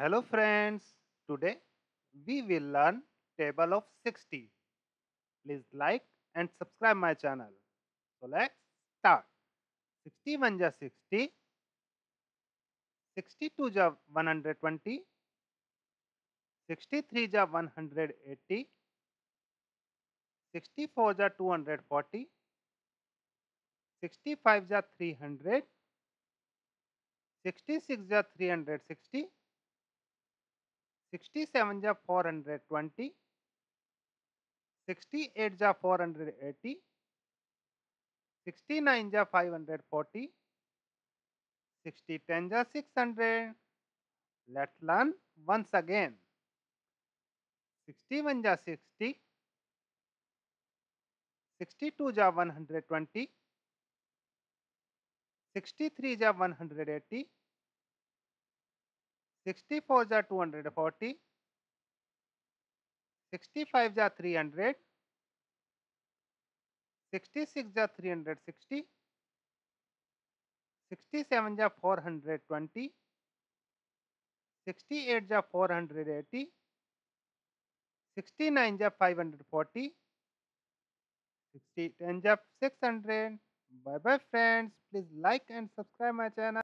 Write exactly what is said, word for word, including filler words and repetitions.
Hello friends, today we will learn table of sixty. Please like and subscribe my channel. So let's start. sixty-one ja sixty, sixty-two ja one hundred twenty, sixty-three ja one hundred eighty, sixty-four ja two hundred forty, sixty-five ja three hundred, sixty-six ja three hundred sixty, sixty-seven ja four hundred twenty, sixty-eight ja four hundred eighty, sixty-nine ja five hundred forty, sixty ten ja six hundred. Let's learn once again. sixty-one ja sixty, sixty-two ja one hundred twenty, sixty-three ja one hundred eighty, sixty-four ja two hundred forty, sixty-five ja three hundred, sixty-six ja three hundred sixty, sixty-seven ja four hundred twenty, sixty-eight ja four hundred eighty, sixty-nine ja five hundred forty, sixty ten ja six hundred. Bye bye friends, please like and subscribe my channel.